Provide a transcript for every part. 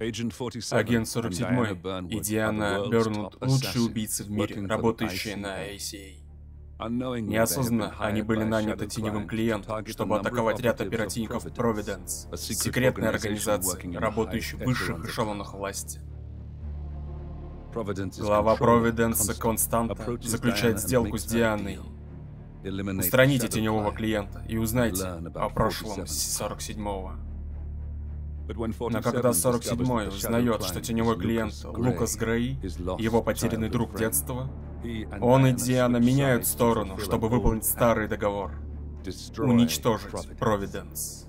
Агент 47-й и Диана Бернут — лучшие убийцы в мире, работающие на ICA. Неосознанно они были наняты теневым клиентом, чтобы атаковать ряд оперативников Providence, секретной организации, работающей в высших эшелонах власти. Глава Провиденса Константа заключает сделку с Дианой. Устраните теневого клиента и узнайте о прошлом 47-го. Но когда 47-й узнает, что теневой клиент Лукас Грей, его потерянный друг детства, он и Диана меняют сторону, чтобы выполнить старый договор — уничтожить Провиденс.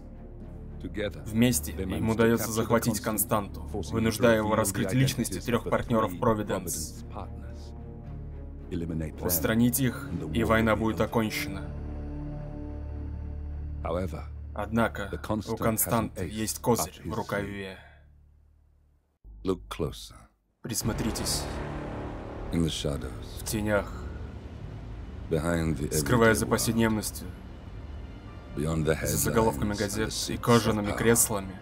Вместе им удается захватить Константу, вынуждая его раскрыть личности 3 партнеров Провиденс. Устранить их, и война будет окончена. Однако у Константы есть козырь в рукаве. Присмотритесь. В тенях, скрывая за повседневностью, за заголовками газет и кожаными креслами,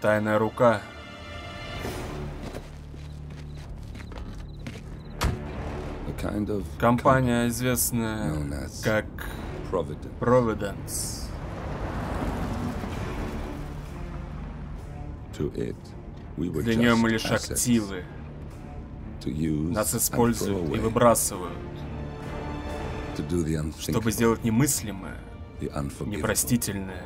тайная рука. Компания, известная как Providence. Для нее мы лишь активы. Нас используют и выбрасывают, чтобы сделать немыслимое, непростительное.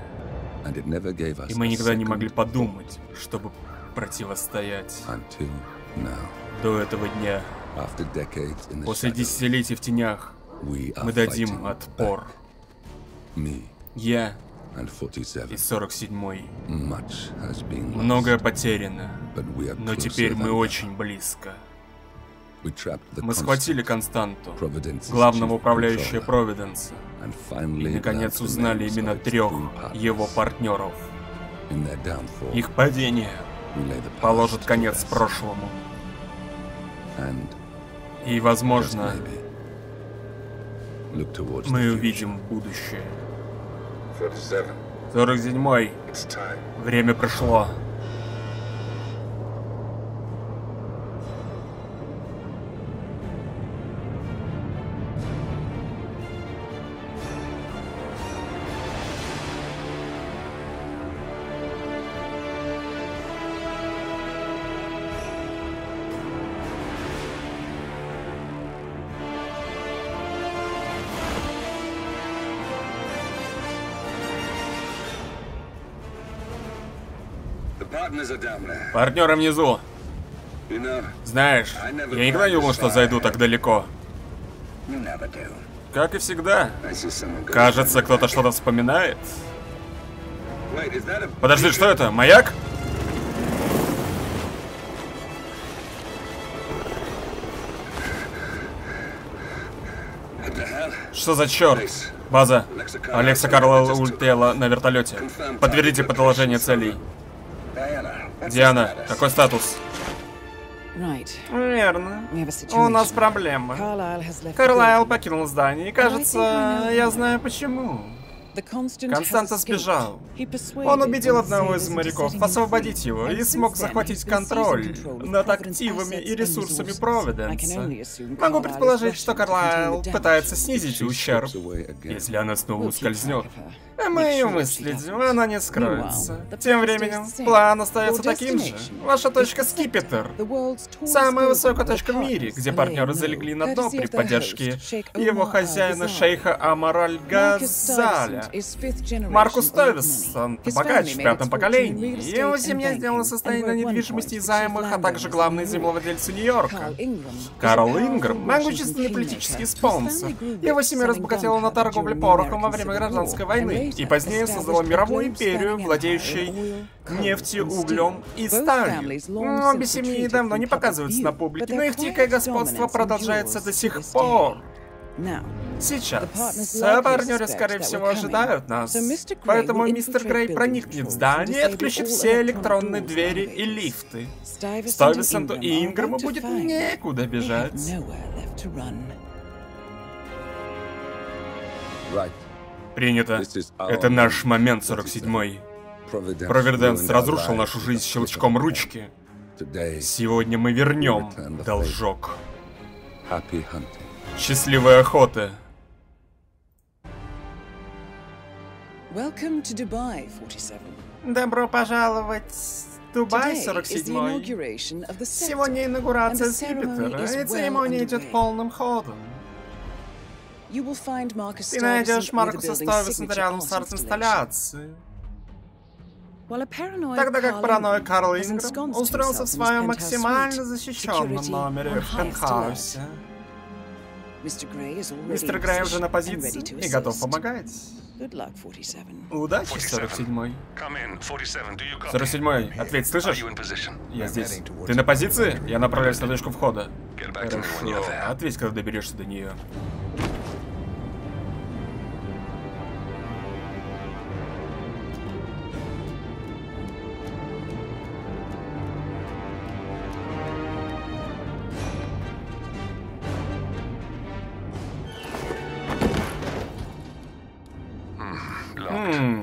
И мы никогда не могли подумать, чтобы противостоять. До этого дня, после десятилетий в тенях, мы дадим отпор. Я и 47-й. Многое потеряно, но теперь мы очень близко. Мы схватили Константу, главного управляющего Провиденса, и, наконец, узнали именно 3 его партнеров. Их падение положит конец прошлому. И, возможно, мы увидим будущее. 47-й, время пришло. Партнеры внизу. Знаешь, я никогда не думал, что зайду так далеко. Как и всегда. Кажется, кто-то что-то вспоминает. Подожди, что это? Маяк? Что за черт? База. Алекса Карла улетела на вертолете. Подтвердите подложение целей. Диана, какой статус? Верно. У нас проблема. Карлайл покинул здание, и, кажется, я знаю почему. Константа сбежал. Он убедил одного из моряков освободить его и смог захватить контроль над активами и ресурсами Провиденса. Могу предположить, что Карлайл пытается снизить ущерб. Если она снова ускользнет, мы ее выследим, она не скроется. Тем временем, план остается таким же. Ваша точка Скипетр. Самая высокая точка в мире, где партнеры залегли на дно при поддержке его хозяина шейха Амараль Газаля. Маркус Товис, богач в 5-м поколении. Его семья сделала состояние недвижимости и займах, а также главный землевладелец Нью-Йорка. Карл Ингрэм, могущественный политический спонсор. Его семья разбогатела на торговле порохом во время гражданской войны и позднее создала мировую империю, владеющую нефтью, углем и сталью. Но обе семьи давно не показываются на публике, но их дикое господство продолжается до сих пор. Сейчас. Партнеры, скорее всего, ожидают нас. Поэтому мистер Грей проникнет в здание и отключит все электронные двери и лифты. Стювесанту и Ингрэму будет некуда бежать. Принято. Это наш момент, 47-й. Провиденс разрушил нашу жизнь щелчком ручки. Сегодня мы вернем должок. Счастливой охоты. Добро пожаловать в Дубай, 47-й. Сегодня инаугурация Скипетра, и церемония идет полным ходом. Ты найдешь Маркуса Товиса рядом с арт-инсталляцией. Тогда как параноик Карл Ингрэм устроился в своем максимально защищенном номере в пентхаусе. Мистер Грей уже на позиции и готов помогать. Удачи, 47-й. 47-й, ответь, слышишь? Я здесь. Ты на позиции? Я направляюсь на точку входа. Хорошо. Ответь, когда доберешься до нее.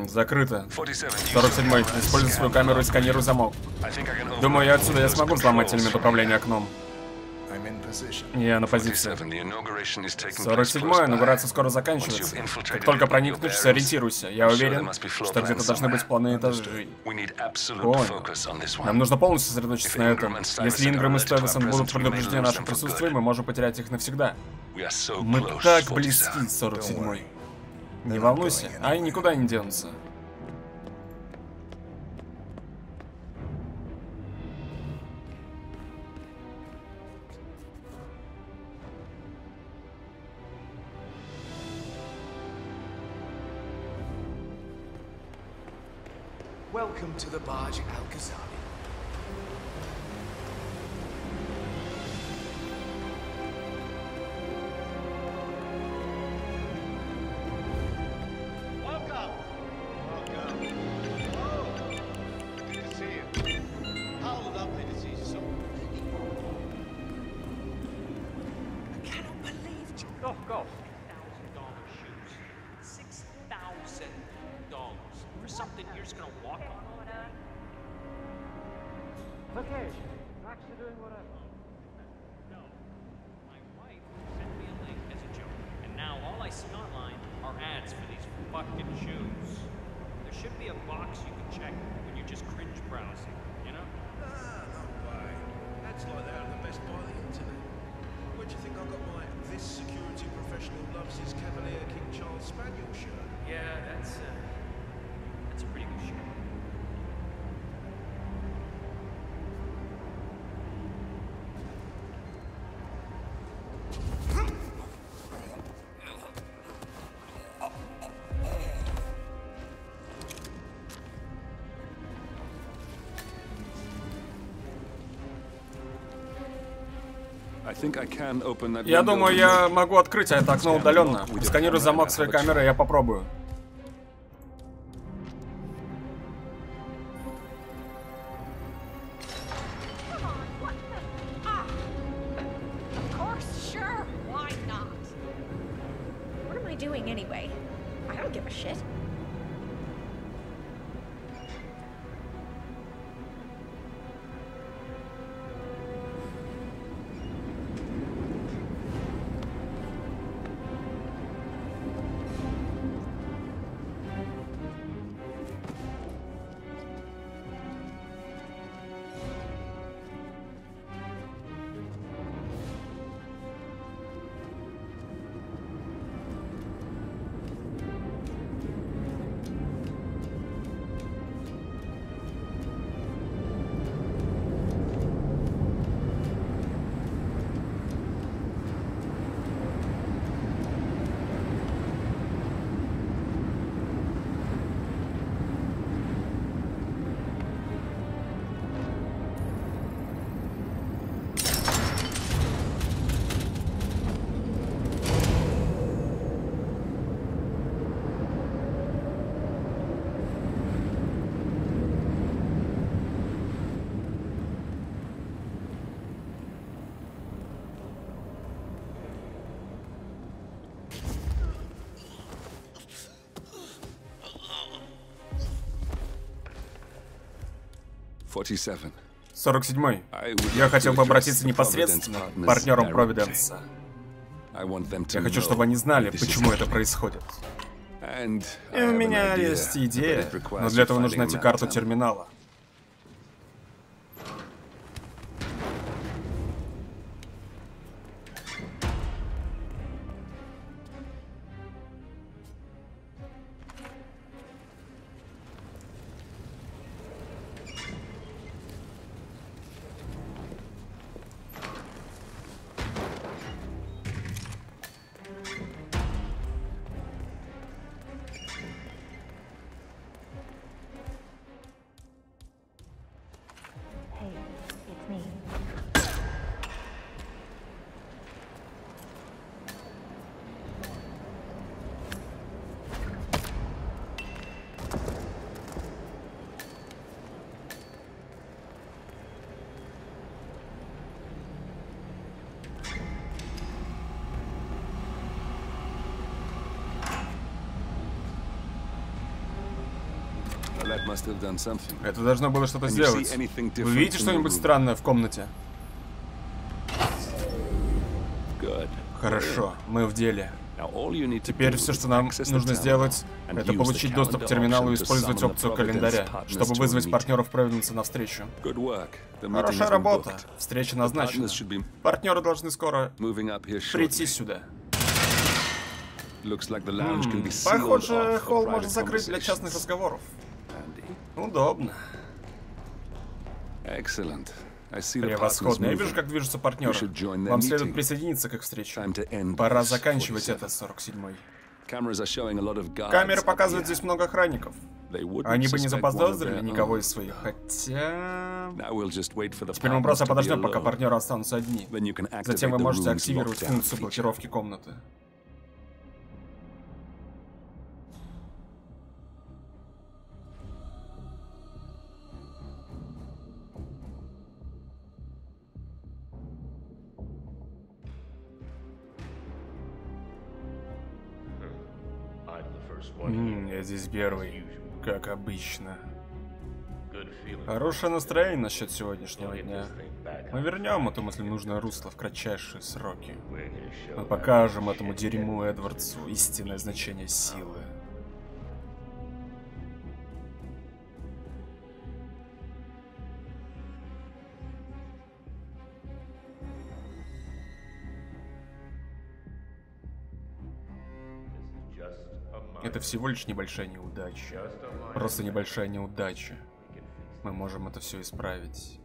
Закрыто. 47-й, используй свою камеру и сканируй замок. Думаю, я смогу взломать элемент управления окном. Я на позиции. 47-й, инаугурация скоро заканчивается. Как только проникнешь, сориентируйся. Я уверен, что где-то должны быть планы этажей. Понял. Нам нужно полностью сосредоточиться на этом. Если Ингрэм и Стювесант будут предупреждены о нашем присутствии, мы можем потерять их навсегда. Мы так близки, 47-й. Не волнуйся, они никуда не денутся. Welcome to the barge Al-Ghazali. Я думаю, я могу открыть это окно удаленно. Сканирую замок своей камеры, я попробую. 47-й. Я хотел бы обратиться непосредственно к партнерам Providence. Я хочу, чтобы они знали, почему это происходит. И у меня есть идея, но для этого нужно найти карту терминала. Это должно было что-то сделать. Вы видите что-нибудь странное в комнате? Хорошо, мы в деле. Теперь все, что нам нужно сделать, это получить доступ к терминалу и использовать опцию календаря, чтобы вызвать партнеров Providence на встречу. Хорошая работа. Встреча назначена. Партнеры должны скоро прийти сюда. Похоже, холл можно закрыть для частных разговоров. Удобно. Превосходно. Я вижу, как движутся партнеры. Вам следует присоединиться к встрече. Пора заканчивать это, 47-й. Камеры показывают здесь много охранников. Они бы не заподозрили никого из своих, хотя... Теперь мы просто подождем, пока партнеры останутся одни. Затем вы можете активировать функцию блокировки комнаты. Я здесь первый, как обычно. Хорошее настроение насчет сегодняшнего дня. Мы вернем эту мысль в нужное русло в кратчайшие сроки. Мы покажем этому дерьму Эдвардсу истинное значение силы. Это всего лишь небольшая неудача. Просто небольшая неудача. Мы можем это все исправить.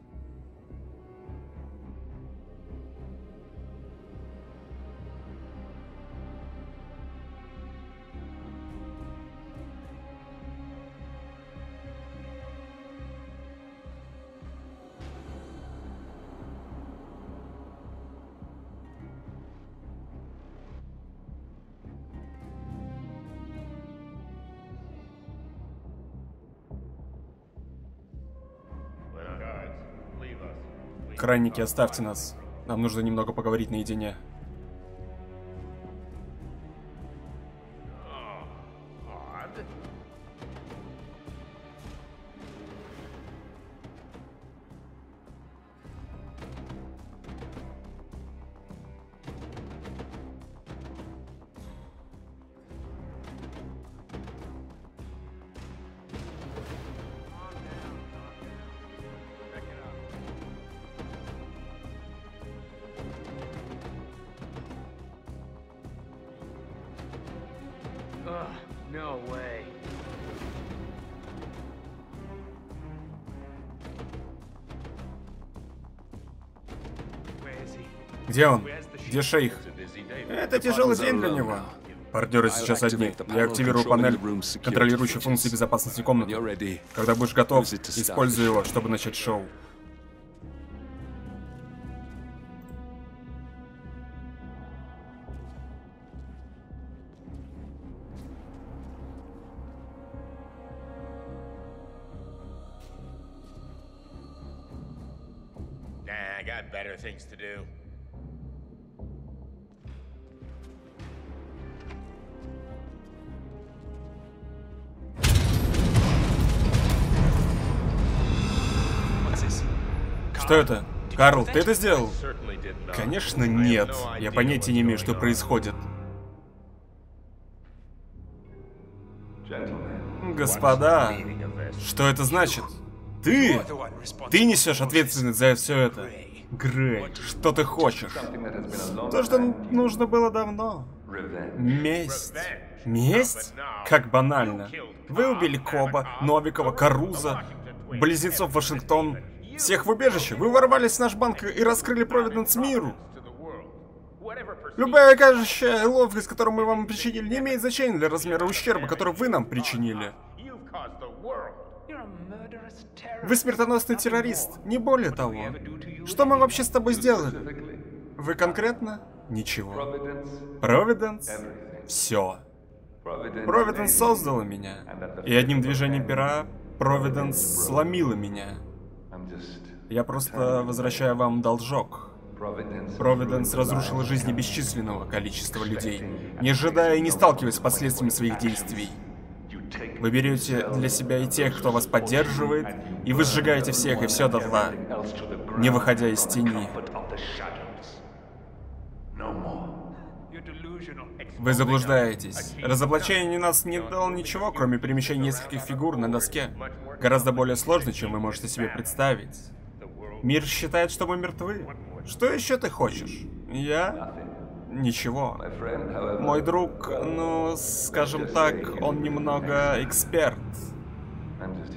Охранники, оставьте нас. Нам нужно немного поговорить наедине. Где он? Где шейх? Это тяжелый день для него. Партнеры сейчас одни. Я активирую панель, контролирующую функции безопасности комнаты. Когда будешь готов, используй его, чтобы начать шоу. Что это? Карл, ты это сделал? Конечно, нет. Я понятия не имею, что происходит. Господа, что это значит? Ты несешь ответственность за все это. Грей, что ты хочешь? То, что нужно было давно. Месть. Месть? Как банально. Вы убили Коба, Новикова, Каруза, Близнецов Вашингтон. Всех в убежище. Вы ворвались в наш банк и раскрыли Providence миру. Любая окажущая ловля, с которой мы вам причинили, не имеет значения для размера ущерба, который вы нам причинили. Вы смертоносный террорист, не более того. Что мы вообще с тобой сделали? Вы конкретно? Ничего. Providence? Все. Providence создала меня. И одним движением пера Providence сломила меня. Я просто возвращаю вам должок. Providence разрушила жизни бесчисленного количества людей, не ожидая и не сталкиваясь с последствиями своих действий. Вы берете для себя и тех, кто вас поддерживает, и вы сжигаете всех и все дотла, не выходя из тени. Вы заблуждаетесь. Разоблачение нас не дало ничего, кроме перемещения нескольких фигур на доске. Гораздо более сложно, чем вы можете себе представить. Мир считает, что мы мертвы. Что еще ты хочешь? Я? Ничего. Мой друг, ну, скажем так, он немного эксперт.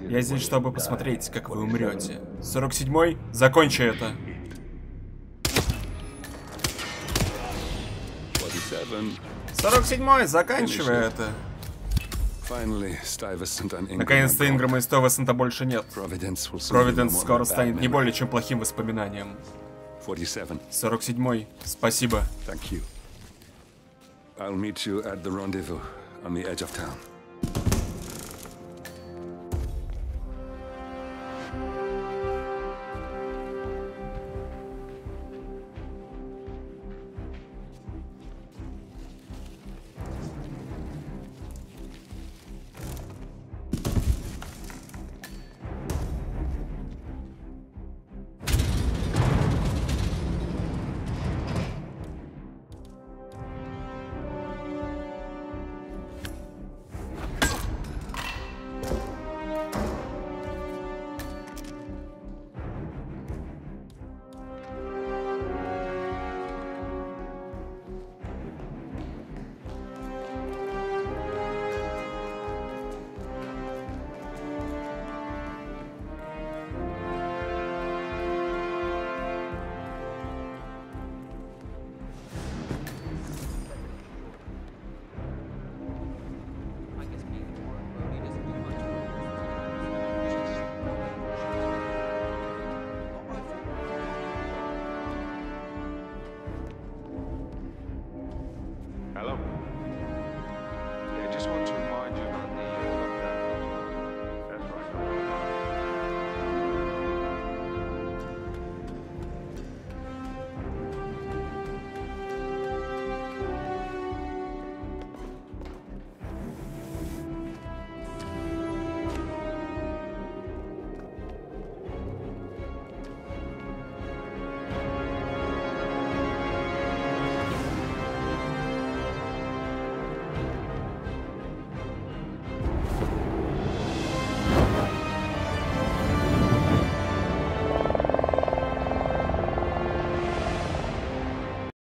Я здесь, чтобы посмотреть, как вы умрете. 47-й, закончи это. 47-й, заканчивай это. Наконец-то Ингрэма и Стювесанта больше нет. Providence скоро станет не более чем плохим воспоминанием. 47-й, спасибо.